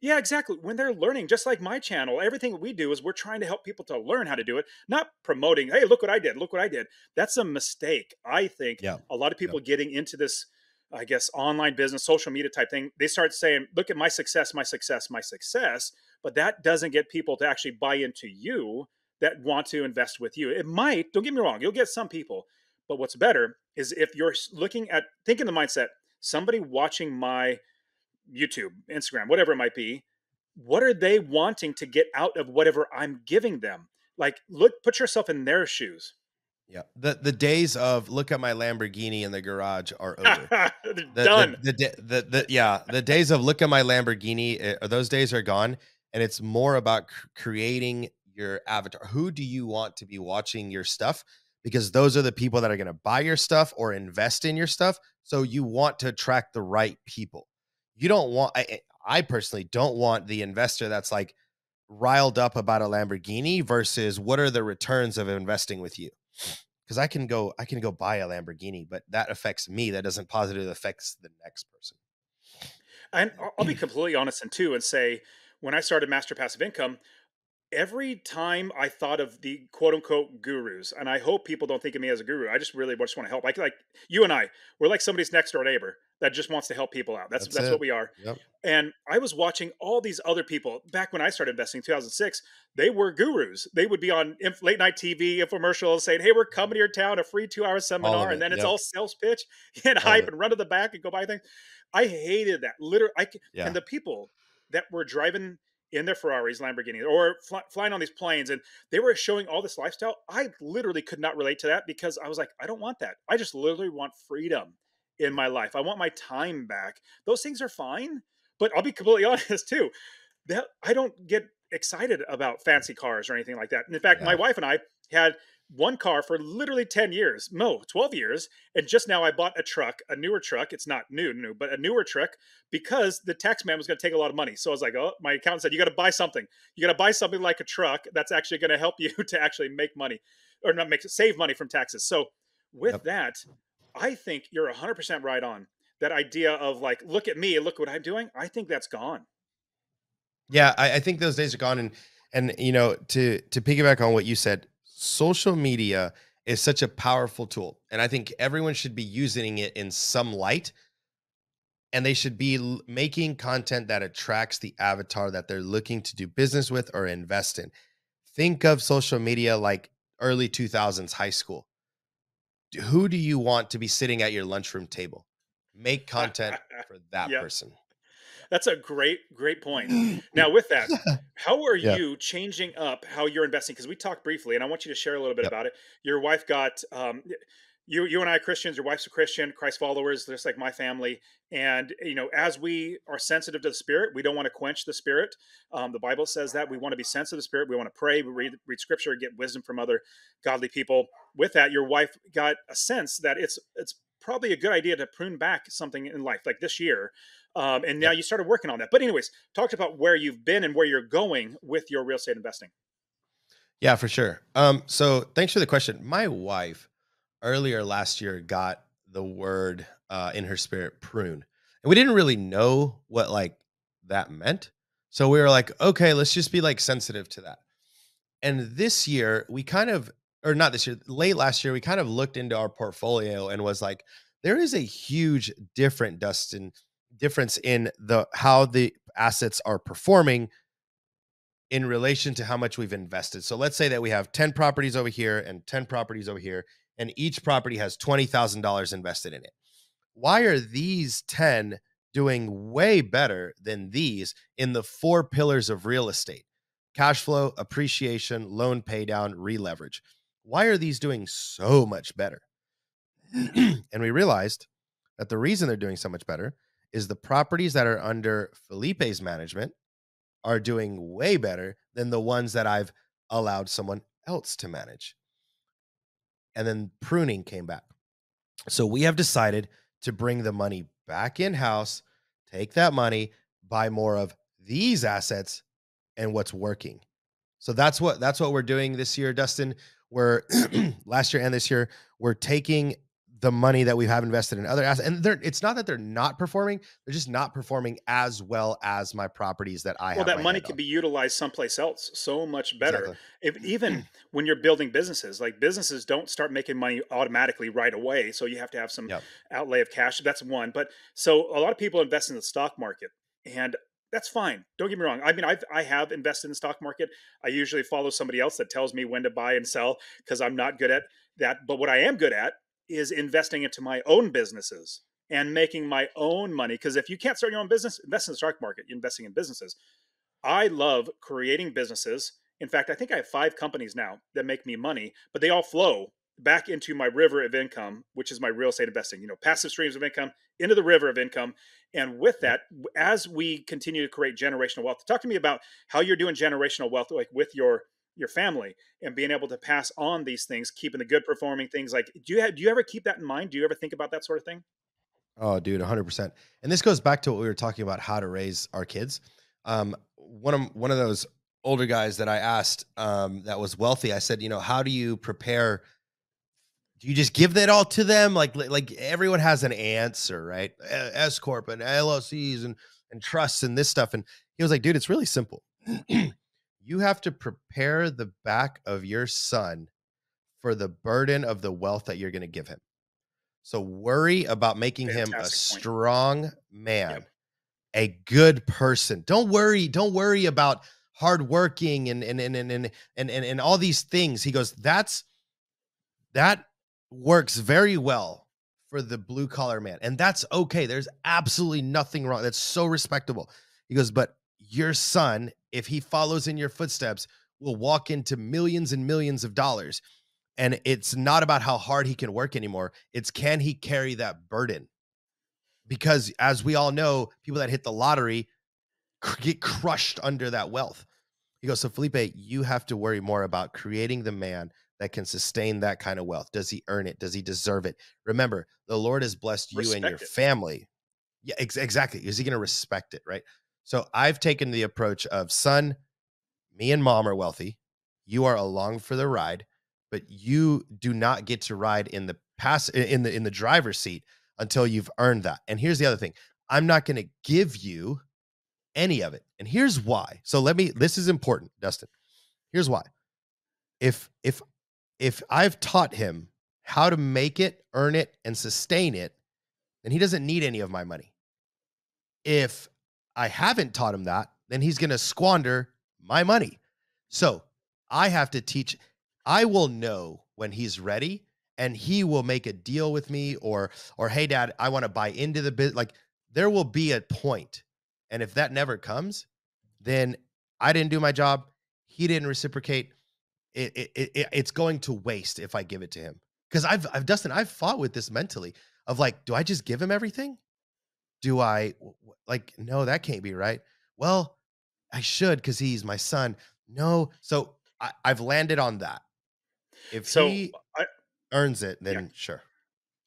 yeah, exactly. When they're learning, just like my channel, everything we do is we're trying to help people to learn how to do it, not promoting, hey, look what I did, look what I did. That's a mistake, I think. Yeah. A lot of people yeah. getting into this, I guess, online business, social media type thing, they start saying, look at my success, my success, my success. But that doesn't get people to actually buy into you that want to invest with you. It might, don't get me wrong, you'll get some people. But what's better is if you're looking at, thinking the mindset, somebody watching my YouTube, Instagram, whatever it might be, what are they wanting to get out of whatever I'm giving them? Like, look, put yourself in their shoes. Yeah. The, the days of look at my Lamborghini in the garage are over. the, Done. The, the, the, the, yeah. The days of look at my Lamborghini, uh, those days are gone. And it's more about cr creating your avatar. Who do you want to be watching your stuff? Because those are the people that are going to buy your stuff or invest in your stuff. So you want to attract the right people. You don't want, I, I personally don't want the investor that's like riled up about a Lamborghini versus what are the returns of investing with you? Because I can go, I can go buy a Lamborghini, but that affects me. That doesn't positively affect the next person. And I'll be completely honest and too, and say, when I started Master Passive Income, every time I thought of the quote unquote gurus, and I hope people don't think of me as a guru. I just really just want to help. Like, like you and I, we're like somebody's next door neighbor that just wants to help people out. That's, that's, that's what we are. Yep. And I was watching all these other people back when I started investing in two thousand six, they were gurus. They would be on late night T V infomercials saying, hey, we're coming to your town, a free two hour seminar. It, and then it's yep. all sales pitch and all hype it. and run to the back and go buy things. I hated that. Literally. I, yeah. And the people that were driving in their Ferraris, Lamborghinis, or fly, flying on these planes, and they were showing all this lifestyle. I literally could not relate to that because I was like, I don't want that. I just literally want freedom in my life. I want my time back. Those things are fine, but I'll be completely honest too, that I don't get excited about fancy cars or anything like that. And in fact, yeah. my wife and I had one car for literally ten years, no, twelve years. And just now I bought a truck, a newer truck. It's not new, new, but a newer truck because the tax man was going to take a lot of money. So I was like, oh, my accountant said, you got to buy something. You got to buy something like a truck that's actually going to help you to actually make money or not make save money from taxes. So with yep. that, I think you're one hundred percent right on that idea of like, look at me, look what I'm doing. I think that's gone. Yeah, I, I think those days are gone. And, and you know, to, to piggyback on what you said, social media is such a powerful tool. And I think everyone should be using it in some light. And they should be making content that attracts the avatar that they're looking to do business with or invest in. Think of social media like early two thousands high school. Who do you want to be sitting at your lunchroom table? Make content for that yep. person. That's a great, great point. Now with that, how are yeah. you changing up how you're investing? Because we talked briefly and I want you to share a little bit yep. about it. Your wife got, um, you, you and I are Christians, your wife's a Christian, Christ followers, just like my family. And, you know, as we are sensitive to the Spirit, we don't want to quench the Spirit. Um, the Bible says that we want to be sensitive to the Spirit. We want to pray, we read, read scripture, get wisdom from other godly people. With that, your wife got a sense that it's, it's probably a good idea to prune back something in life, like this year. Um, and now you started working on that. But anyways, talked about where you've been and where you're going with your real estate investing. Yeah, for sure. Um, so thanks for the question. My wife earlier last year got the word uh, in her spirit, prune. And we didn't really know what like that meant. So we were like, okay, let's just be like sensitive to that. And this year we kind of, or not this year, late last year, we kind of looked into our portfolio and was like, there is a huge different Dustin difference in the, how the assets are performing in relation to how much we've invested. So let's say that we have ten properties over here and ten properties over here, and each property has twenty thousand dollars invested in it. Why are these ten doing way better than these in the four pillars of real estate? Cash flow, appreciation, loan pay down, re-leverage. Why are these doing so much better? And we realized that the reason they're doing so much better is the properties that are under Felipe's management are doing way better than the ones that I've allowed someone else to manage. And then pruning came back. So we have decided to bring the money back in-house, take that money, buy more of these assets and what's working. So that's what, that's what we're doing this year, Dustin. We're last year and this year, we're taking the money that we have invested in other assets. And they're, it's not that they're not performing. They're just not performing as well as my properties that I well, have. Well, that money can be utilized someplace else so much better. Exactly. If, even when you're building businesses, like businesses don't start making money automatically right away. So you have to have some yep. outlay of cash. That's one. But so a lot of people invest in the stock market, and that's fine. Don't get me wrong. I mean, I've, I have invested in the stock market. I usually follow somebody else that tells me when to buy and sell because I'm not good at that. But what I am good at is investing into my own businesses and making my own money. Because if you can't start your own business, invest in the stock market, you're investing in businesses. I love creating businesses. In fact, I think I have five companies now that make me money, but they all flow back into my river of income, which is my real estate investing, you know, passive streams of income into the river of income. And with that, as we continue to create generational wealth, talk to me about how you're doing generational wealth, like with your your family and being able to pass on these things, keeping the good performing things. Like, do you have, do you ever keep that in mind? Do you ever think about that sort of thing? Oh dude, a hundred percent. And this goes back to what we were talking about, how to raise our kids. Um, one of, one of those older guys that I asked, um, that was wealthy. I said, you know, how do you prepare? Do you just give that all to them? Like, like everyone has an answer, right? S corp and L L Cs and, and trusts and this stuff. And he was like, dude, it's really simple. You have to prepare the back of your son for the burden of the wealth that you're going to give him. So worry about making Fantastic him a point. strong man, yep. a good person. Don't worry. Don't worry about hardworking and, and, and, and, and, and, and, and all these things. He goes, that's, that works very well for the blue collar man. And that's okay. There's absolutely nothing wrong. That's so respectable. He goes, but your son, if he follows in your footsteps, will walk into millions and millions of dollars. And it's not about how hard he can work anymore. It's can he carry that burden? Because as we all know, people that hit the lottery get crushed under that wealth. He goes, so Felipe, you have to worry more about creating the man that can sustain that kind of wealth. Does he earn it? Does he deserve it? Remember, the Lord has blessed you respect and your it. family. Yeah, ex exactly. Is he going to respect it? Right? So I've taken the approach of, son, me and mom are wealthy. You are along for the ride, but you do not get to ride in the pass in the, in the driver's seat until you've earned that. And here's the other thing. I'm not going to give you any of it. And here's why. So let me, this is important, Dustin. Here's why. If, if, if I've taught him how to make it, earn it, and sustain it, then he doesn't need any of my money. If I haven't taught him that, then he's going to squander my money. So I have to teach. I will know when he's ready, and he will make a deal with me, or, or, hey dad, I want to buy into the business. Like, there will be a point. And if that never comes, then I didn't do my job. He didn't reciprocate. It, it, it, it's going to waste if I give it to him. Cause I've, I've Dustin, I've fought with this mentally of like, do I just give him everything? Do I like, no, that can't be right. Well, I should, cause he's my son. No. So I, I've landed on that. If so he I, earns it, then yeah, sure.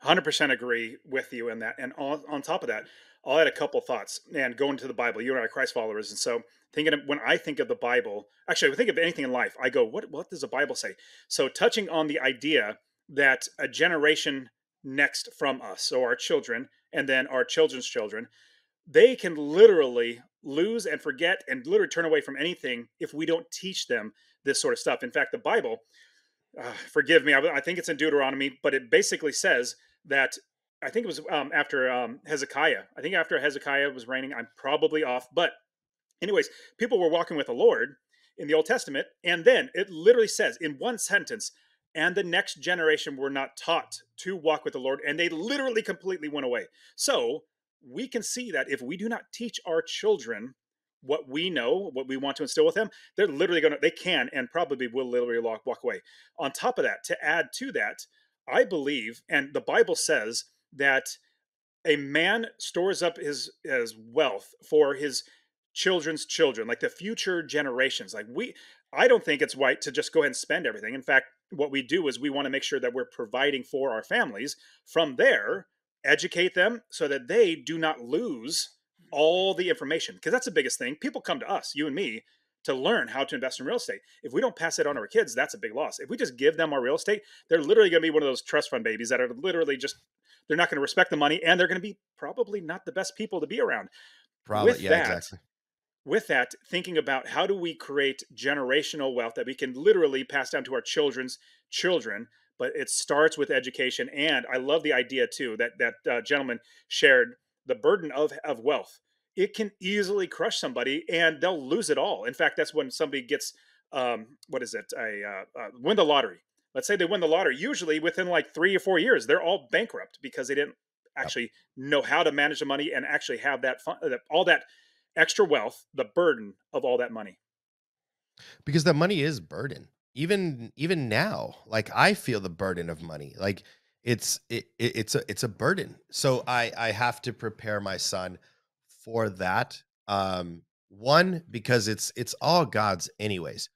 one hundred percent agree with you in that. And on, on top of that, I'll add a couple thoughts and go into the Bible. You and I are Christ followers. And so thinking of, when I think of the Bible, actually, when I think of anything in life, I go, what, what does the Bible say? So touching on the idea that a generation next from us, so our children, and then our children's children, they can literally lose and forget and literally turn away from anything if we don't teach them this sort of stuff. In fact, the Bible, uh, forgive me, I, I think it's in Deuteronomy, but it basically says that, I think it was um, after um, Hezekiah. I think after Hezekiah was reigning, I'm probably off. But anyways, people were walking with the Lord in the Old Testament. And then it literally says in one sentence, and the next generation were not taught to walk with the Lord. And they literally completely went away. So we can see that if we do not teach our children what we know, what we want to instill with them, they're literally going to, they can, and probably will literally walk, walk away. On top of that, to add to that, I believe, and the Bible says, that a man stores up his, his wealth for his children's children, like the future generations. Like we, I don't think it's right to just go ahead and spend everything. In fact, what we do is we want to make sure that we're providing for our families. From there, educate them so that they do not lose all the information. Because that's the biggest thing. People come to us, you and me, to learn how to invest in real estate. If we don't pass it on to our kids, that's a big loss. If we just give them our real estate, they're literally going to be one of those trust fund babies that are literally just, they're not going to respect the money, and they're going to be probably not the best people to be around. Probably, with yeah, that, exactly. With that, thinking about how do we create generational wealth that we can literally pass down to our children's children, but it starts with education. And I love the idea too that that uh, gentleman shared, the burden of of wealth. It can easily crush somebody, and they'll lose it all. In fact, that's when somebody gets um, what is it? I uh, uh, win the lottery. Let's say they win the lottery. Usually within like three or four years, they're all bankrupt because they didn't actually know how to manage the money and actually have that fun, all that extra wealth, the burden of all that money. Because the money is burden. Even even now, like I feel the burden of money. Like it's it, it it's a it's a burden. So I I have to prepare my son for that. Um, one because it's it's all God's anyways.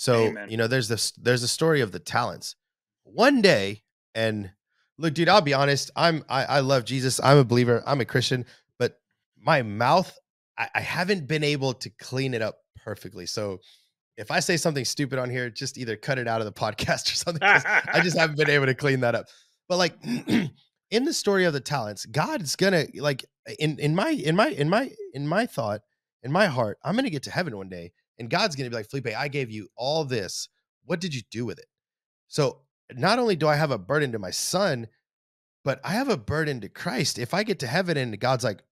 So, Amen. you know, there's this, there's a story of the talents one day. And look, dude, I'll be honest. I'm, I, I love Jesus. I'm a believer. I'm a Christian, but my mouth, I, I haven't been able to clean it up perfectly. So if I say something stupid on here, just either cut it out of the podcast or something. I just haven't been able to clean that up. But like in the story of the talents, God's gonna like in, in my, in my, in my, in my thought, in my heart, I'm going to get to heaven one day. And God's going to be like, Felipe, I gave you all this. What did you do with it? So not only do I have a burden to my son, but I have a burden to Christ. If I get to heaven and God's like,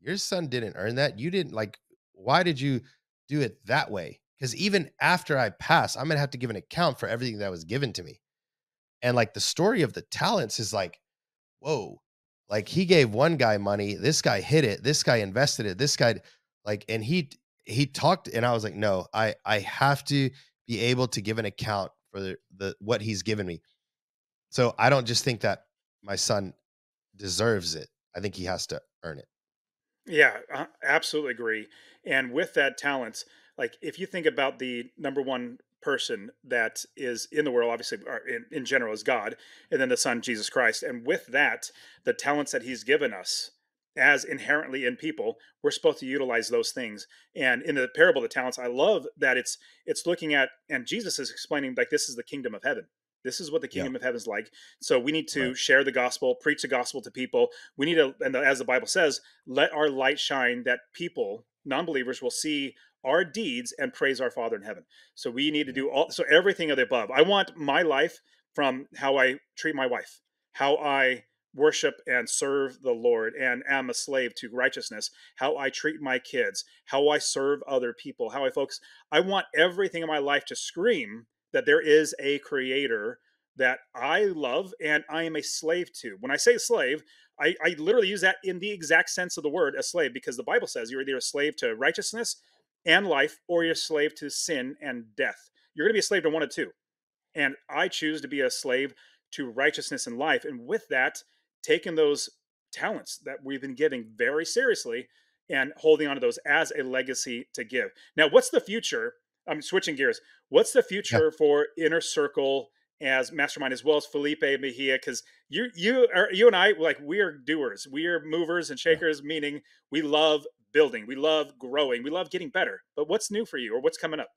your son didn't earn that. You didn't like, why did you do it that way? Because even after I pass, I'm going to have to give an account for everything that was given to me. And like the story of the talents is like, whoa, like he gave one guy money. This guy hid it. This guy invested it. This guy like, and he, he talked and I was like, no, I, I have to be able to give an account for the, the, what he's given me. So I don't just think that my son deserves it. I think he has to earn it. Yeah, I absolutely agree. And with that talents, like if you think about the number one person that is in the world, obviously, or in, in general is God, and then the son, Jesus Christ. And with that, the talents that he's given us as inherently in people, we're supposed to utilize those things. And in the parable of the talents, I love that it's, it's looking at, and Jesus is explaining like, this is the kingdom of heaven. This is what the kingdom yeah. of heaven is like. So we need to right. share the gospel, preach the gospel to people. We need to, and as the Bible says, let our light shine that people, non-believers, will see our deeds and praise our Father in heaven. So we need to do all, so everything of the above. I want my life from how I treat my wife, how I worship and serve the Lord and am a slave to righteousness, how I treat my kids, how I serve other people, how I focus. I want everything in my life to scream that there is a creator that I love and I am a slave to. When I say slave, I, I literally use that in the exact sense of the word, a slave, because the Bible says you're either a slave to righteousness and life, or you're a slave to sin and death. You're going to be a slave to one of two. And I choose to be a slave to righteousness and life. And with that, taking those talents that we've been giving very seriously and holding on to those as a legacy to give. Now, what's the future? I'm switching gears. What's the future yeah. for Inner Circle as Mastermind, as well as Felipe Mejia? Because you, you, are, you and I, like, we are doers. We are movers and shakers, yeah. meaning we love building. We love growing. We love getting better. But what's new for you, or what's coming up?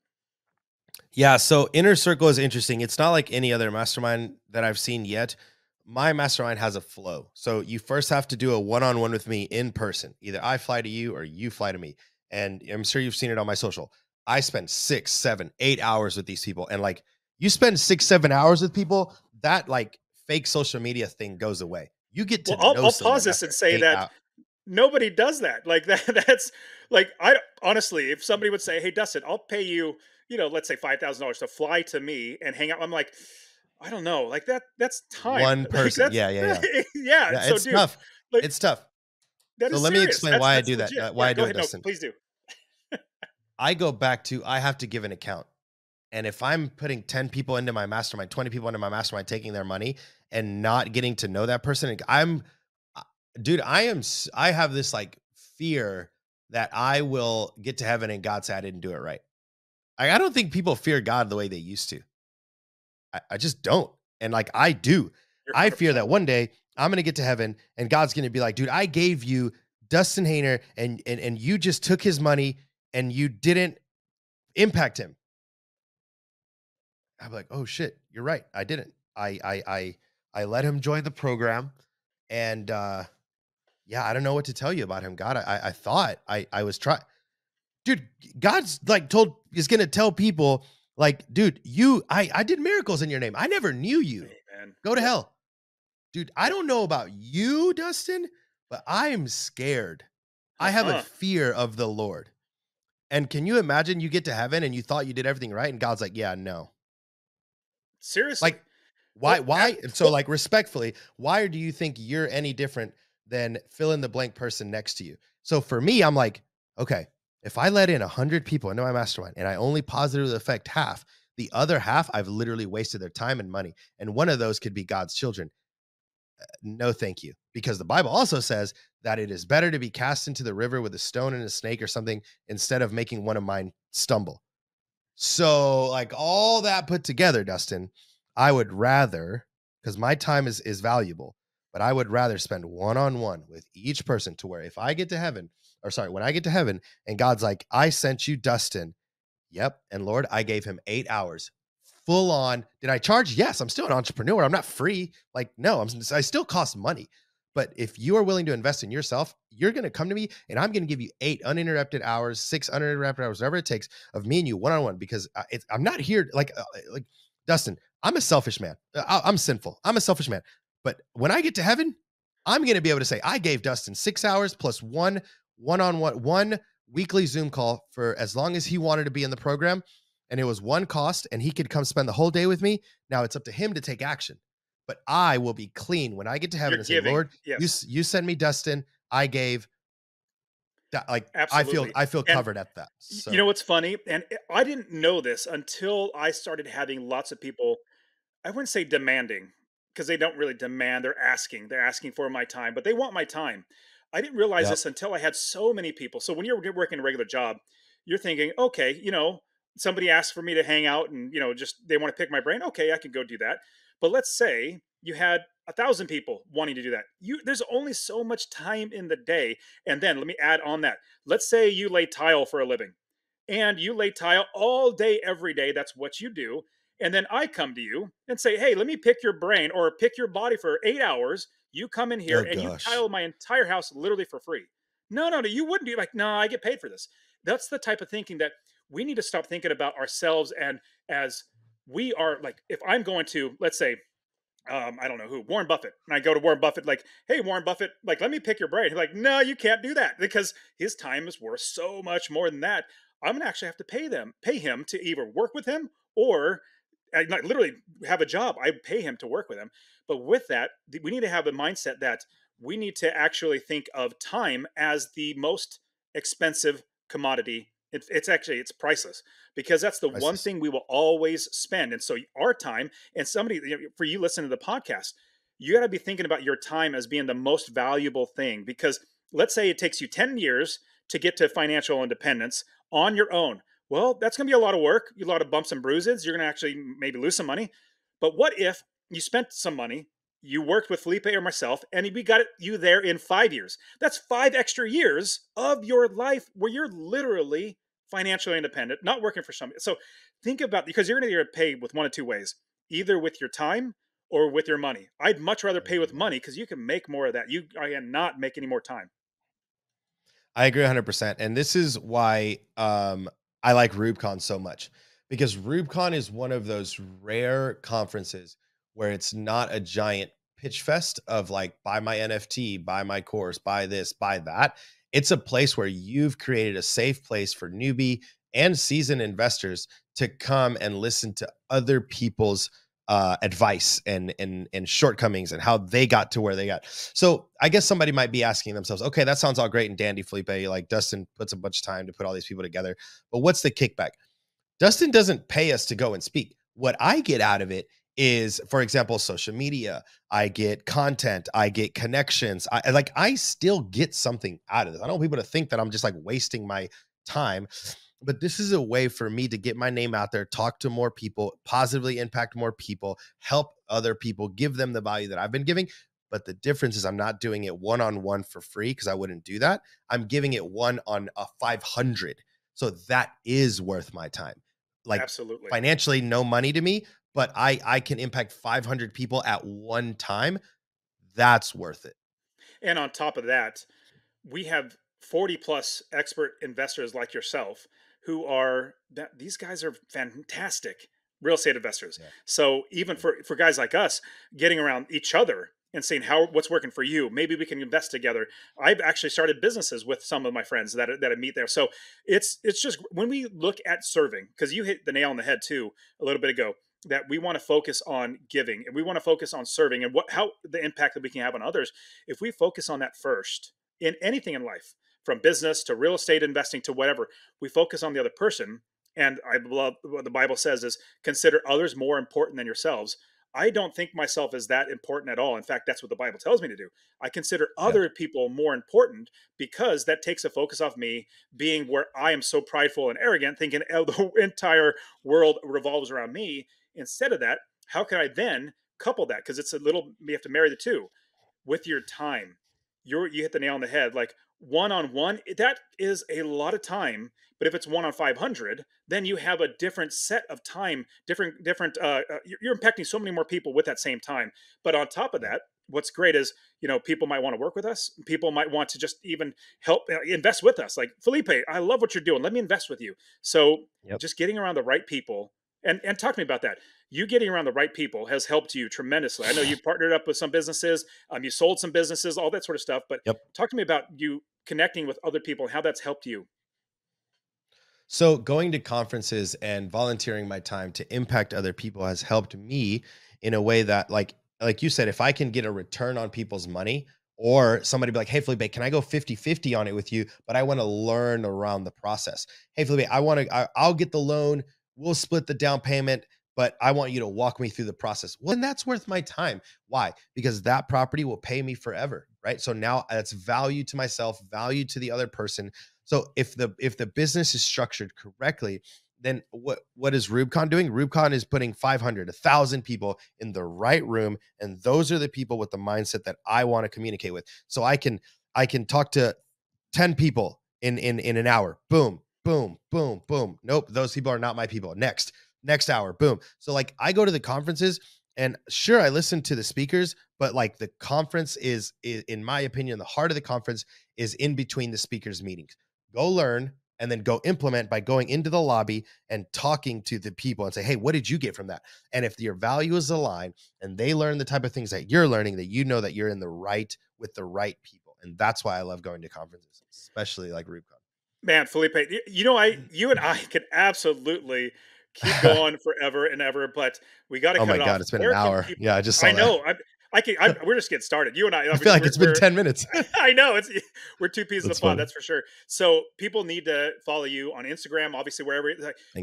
Yeah, so Inner Circle is interesting. It's not like any other mastermind that I've seen yet. My mastermind has a flow. So you first have to do a one-on-one with me in person. Either I fly to you or you fly to me. And I'm sure you've seen it on my social. I spend six, seven, eight hours with these people. And like you spend six, seven hours with people, that like fake social media thing goes away. You get to well, know I'll, I'll pause this and say that hours. Nobody does that. Like that, that's like, I honestly, if somebody would say, hey, Dustin, I'll pay you, you know, let's say five thousand dollars to fly to me and hang out. I'm like, I don't know. Like that, that's time. One person. Like yeah, yeah, yeah. yeah. yeah so, it's dude, tough. Like, it's tough. That so is let serious. me explain that's, why that's I do legit. that. Uh, why yeah, I do it, Dustin. No, please do. I go back to, I have to give an account. And if I'm putting ten people into my mastermind, twenty people into my mastermind, taking their money and not getting to know that person, I'm, dude, I am, I have this like fear that I will get to heaven and God said, I didn't do it right. I, I don't think people fear God the way they used to. I, I just don't. And like, I do, I fear that one day I'm going to get to heaven and God's going to be like, dude, I gave you Dustin Heiner and, and, and you just took his money and you didn't impact him. I'm like, oh shit, you're right. I didn't. I, I, I, I let him join the program and, uh, yeah, I don't know what to tell you about him. God, I, I thought I, I was trying, dude, God's like told, is going to tell people like, dude, you, I, I did miracles in your name. I never knew you. Amen. Go to hell, dude. I don't know about you, Dustin, but I'm scared. Uh-huh. I have a fear of the Lord. And can you imagine you get to heaven and you thought you did everything right? And God's like, yeah, no. Seriously? Like, why? Well, why? And so like respectfully, why do you think you're any different than fill in the blank person next to you? So for me, I'm like, okay, if I let in a hundred people into my mastermind and I only positively affect half, the other half, I've literally wasted their time and money. And one of those could be God's children. Uh, no, thank you. Because the Bible also says that it is better to be cast into the river with a stone and a snake or something instead of making one of mine stumble. So like all that put together, Dustin, I would rather, because my time is, is valuable, but I would rather spend one-on-one with each person to where if I get to heaven, or sorry, when I get to heaven and God's like, I sent you Dustin. Yep. And Lord, I gave him eight hours. Full on. Did I charge? Yes. I'm still an entrepreneur. I'm not free. Like, no, I'm, I still cost money, But if you are willing to invest in yourself, you're going to come to me and I'm going to give you eight uninterrupted hours, six uninterrupted hours, whatever it takes of me and you one-on-one, because it's, I'm not here like, like Dustin, I'm a selfish man. I'm sinful. I'm a selfish man. But when I get to heaven, I'm going to be able to say, I gave Dustin six hours plus one one-on-one, one weekly Zoom call for as long as he wanted to be in the program. And it was one cost and he could come spend the whole day with me. Now it's up to him to take action. But I will be clean when I get to heaven You're and say, giving. Lord, yeah. you, you send me Dustin. I gave like, Absolutely. I feel, I feel covered and at that. So. You know, what's funny. And I didn't know this until I started having lots of people, I wouldn't say demanding, because they don't really demand. They're asking, they're asking for my time, but they want my time. I didn't realize yep. this until I had so many people. So when you're working a regular job, you're thinking, okay, you know, somebody asked for me to hang out and, you know, just, they want to pick my brain. Okay, I can go do that. But let's say you had a thousand people wanting to do that. You, there's only so much time in the day. And then let me add on that. Let's say you lay tile for a living and you lay tile all day, every day. That's what you do. And then I come to you and say, hey, let me pick your brain or pick your body for eight hours. You come in here oh, and gosh. you tile my entire house literally for free. No, no, no, you wouldn't be like, no, I get paid for this. That's the type of thinking that we need to stop thinking about ourselves. And as we are like, if I'm going to, let's say, um, I don't know who, Warren Buffett, and I go to Warren Buffett, like, hey, Warren Buffett, like, let me pick your brain. He's like, no, you can't do that because his time is worth so much more than that. I'm going to actually have to pay them, pay him to either work with him or I literally have a job. I pay him to work with him. But with that, we need to have a mindset that we need to actually think of time as the most expensive commodity. It, it's actually, it's priceless because that's the priceless. one thing we will always spend. And so our time and somebody, you know, for you listening to the podcast, you got to be thinking about your time as being the most valuable thing, because let's say it takes you ten years to get to financial independence on your own. Well, that's going to be a lot of work, a lot of bumps and bruises. You're going to actually maybe lose some money. But what if you spent some money, you worked with Felipe or myself, and we got you there in five years? That's five extra years of your life where you're literally financially independent, not working for somebody. So think about, because you're going to get paid with one of two ways, either with your time or with your money. I'd much rather pay with money because you can make more of that. You cannot make any more time. I agree one hundred percent. And this is why... Um, I like REWBCON so much, because REWBCON is one of those rare conferences where it's not a giant pitch fest of like, buy my N F T, buy my course, buy this, buy that. It's a place where you've created a safe place for newbie and seasoned investors to come and listen to other people's uh, advice and, and, and shortcomings and how they got to where they got. So I guess somebody might be asking themselves, okay, that sounds all great and dandy, Felipe. Like Dustin puts a bunch of time to put all these people together, but what's the kickback? Dustin doesn't pay us to go and speak. What I get out of it is, for example, social media. I get content, I get connections. I like, I still get something out of this. I don't want people to think that I'm just like wasting my time. But this is a way for me to get my name out there, talk to more people, positively impact more people, help other people, give them the value that I've been giving. But the difference is I'm not doing it one-on-one for free, because I wouldn't do that. I'm giving it one on a five hundred. So that is worth my time. Like Absolutely. Financially, no money to me, but I, I can impact five hundred people at one time. That's worth it. And on top of that, we have forty plus expert investors like yourself who are, that these guys are fantastic real estate investors. Yeah. So even for, for guys like us, getting around each other and saying how, what's working for you, maybe we can invest together. I've actually started businesses with some of my friends that, that I meet there. So it's, it's just when we look at serving, because you hit the nail on the head too, a little bit ago, that we want to focus on giving and we want to focus on serving and what, how the impact that we can have on others. If we focus on that first in anything in life, from business to real estate investing to whatever, we focus on the other person. And I love what the Bible says is consider others more important than yourselves. I don't think myself as that important at all. In fact, that's what the Bible tells me to do. I consider other yeah. people more important, because that takes a focus off me being where I am so prideful and arrogant, thinking oh, the entire world revolves around me. Instead of that, how can I then couple that? Because it's a little, we have to marry the two. With your time, you're, you hit the nail on the head. Like, one-on-one, that is a lot of time, but if it's one on five hundred, then you have a different set of time, different, different, uh, you're impacting so many more people with that same time. But on top of that, what's great is, you know, people might want to work with us. People might want to just even help uh, invest with us. Like, Felipe, I love what you're doing. Let me invest with you. So yep. just getting around the right people, and, and talk to me about that. You getting around the right people has helped you tremendously. I know you partnered up with some businesses, um, you sold some businesses, all that sort of stuff, but yep. talk to me about you connecting with other people and how that's helped you. So going to conferences and volunteering my time to impact other people has helped me in a way that, like, like you said, if I can get a return on people's money, or somebody be like, hey, Felipe, can I go fifty fifty on it with you? But I want to learn around the process. Hey, Felipe, I want to, I, I'll get the loan. We'll split the down payment, but I want you to walk me through the process. Well, and that's worth my time. Why? Because that property will pay me forever, right? So now that's value to myself, value to the other person. So if the if the business is structured correctly, then what what is REWBCON doing? REWBCON is putting five hundred, one thousand people in the right room, and those are the people with the mindset that I want to communicate with. So I can I can talk to ten people in in in an hour. Boom, boom, boom, boom. Nope, those people are not my people. Next, next hour, boom. So like I go to the conferences, and sure, I listen to the speakers, but like the conference is, is in my opinion, the heart of the conference is in between the speakers' meetings. Go learn and then go implement by going into the lobby and talking to the people and say, hey, what did you get from that? And if your value is aligned and they learn the type of things that you're learning, that you know that you're in the right with the right people. And that's why I love going to conferences, especially like REWBCON. Man, Felipe, you know, I, you and I could absolutely keep going forever and ever, but we got to cut it off. Oh my God, it's been an hour. Yeah, I just saw that. I know. I, I can, I, we're just getting started. You and I, I feel like it's been ten minutes. I know it's, we're two peas in the pod. That's for sure. So people need to follow you on Instagram, obviously wherever,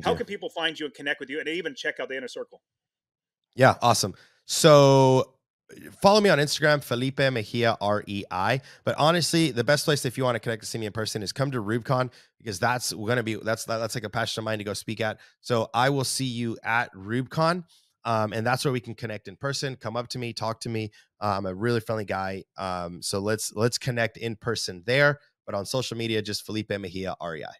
how can people find you and connect with you and even check out the Inner Circle? Yeah. Awesome. So follow me on Instagram, Felipe Mejia R E I. But honestly, the best place if you want to connect to see me in person is come to REWBCON, because that's going to be, that's, that's like a passion of mine to go speak at. So I will see you at REWBCON. Um, and that's where we can connect in person. Come up to me, talk to me. Uh, I'm a really friendly guy. Um, so let's let's connect in person there. But on social media, just Felipe Mejia R E I.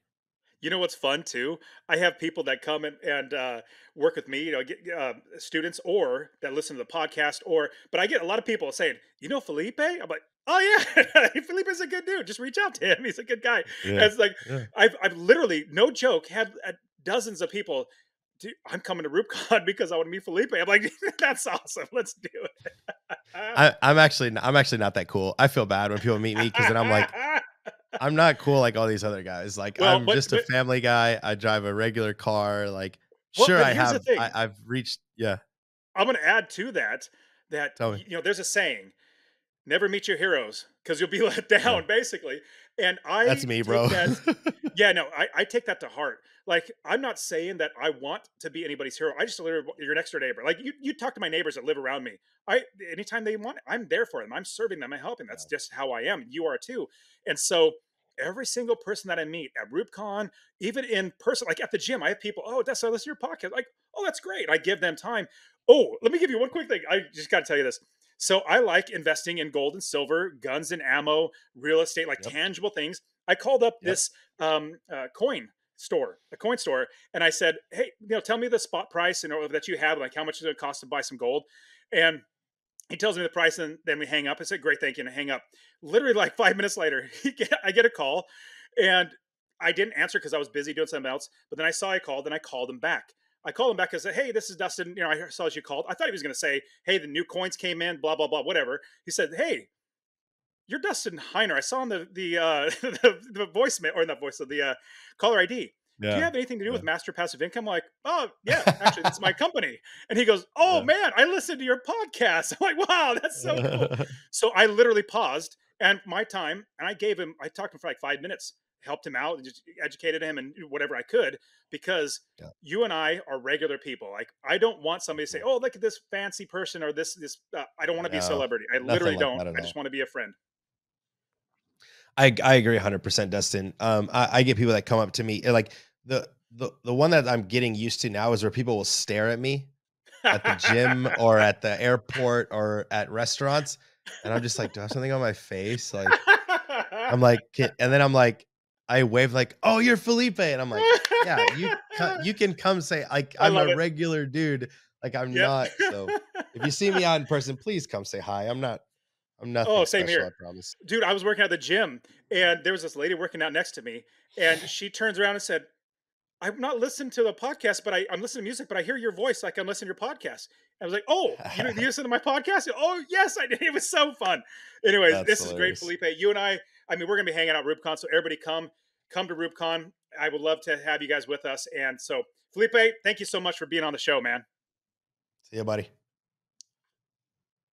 You know what's fun too? I have people that come and, and uh, work with me, you know, get, uh, students or that listen to the podcast. Or, but I get a lot of people saying, you know, Felipe? I'm like, oh yeah, Felipe's a good dude. Just reach out to him. He's a good guy. Yeah. And it's like yeah. I've I've literally, no joke, had uh, dozens of people. Dude, I'm coming to REWBCON because I want to meet Felipe. I'm like, that's awesome. Let's do it. I, I'm actually, I'm actually not that cool. I feel bad when people meet me because then I'm like, I'm not cool like all these other guys. Like well, I'm but, just but, a family guy. I drive a regular car. Like well, sure, I have. I, I've reached. Yeah. I'm gonna add to that that you know, there's a saying, never meet your heroes because you'll be let down, yeah. basically. And I that's me, bro. That, yeah, no, I, I take that to heart. Like, I'm not saying that I want to be anybody's hero. I just live your next door neighbor. Like, you, you talk to my neighbors that live around me. I, anytime they want, I'm there for them. I'm serving them. I'm helping. That's yeah. just how I am. You are too. And so every single person that I meet at REWBCON, even in person, like at the gym, I have people, oh, that's I listen to your podcast. Like, oh, that's great. I give them time. Oh, let me give you one quick thing. I just got to tell you this. So I like investing in gold and silver, guns and ammo, real estate, like yep. tangible things. I called up yep. this um, uh, coin store, a coin store. And I said, hey, you know, tell me the spot price and you know, that you have, like how much does it cost to buy some gold? And he tells me the price and then we hang up. I said, great, thank you. And I hang up. Literally like five minutes later, he get, I get a call and I didn't answer because I was busy doing something else. But then I saw I called and I called him back. I called him back and said, hey, this is Dustin. You know, I saw you called. I thought he was going to say, hey, the new coins came in, blah, blah, blah, whatever. He said, hey, you're Dustin Heiner. I saw on the the uh, the, the voicemail or not voicemail, the uh, caller I D. Yeah. Do you have anything to do yeah. with Master Passive Income? I'm like, oh yeah, actually, it's my company. And he goes, oh yeah. man, I listened to your podcast. I'm like, wow, that's so cool. So I literally paused and my time, and I gave him. I talked to him for like five minutes, helped him out, and just educated him and whatever I could, because yeah. you and I are regular people. Like I don't want somebody to say, oh, look at this fancy person or this this. Uh, I don't want to no, be a celebrity. I literally like don't. I just want to be a friend. I, I agree one hundred percent, Dustin. Um, I, I get people that come up to me, like the, the, the one that I'm getting used to now is where people will stare at me at the gym or at the airport or at restaurants. And I'm just like, do I have something on my face? Like, I'm like, can, and then I'm like, I wave like, oh, you're Felipe. And I'm like, yeah, you, you can come say, like, I'm a it. regular dude. Like I'm yep. not. So if you see me out in person, please come say hi. I'm not, I'm nothing. Oh, same special, here. I promise. Dude, I was working at the gym and there was this lady working out next to me, and she turns around and said, I'm not listening to the podcast, but I, I'm listening to music, but I hear your voice like I'm listening to your podcast. I was like, oh, you, you listen to my podcast? Oh, yes, I did. It was so fun. Anyways, That's this hilarious. Is great, Felipe. You and I, I mean, we're going to be hanging out at REWBCON, so everybody come, come to REWBCON. I would love to have you guys with us. And so, Felipe, thank you so much for being on the show, man. See you, buddy.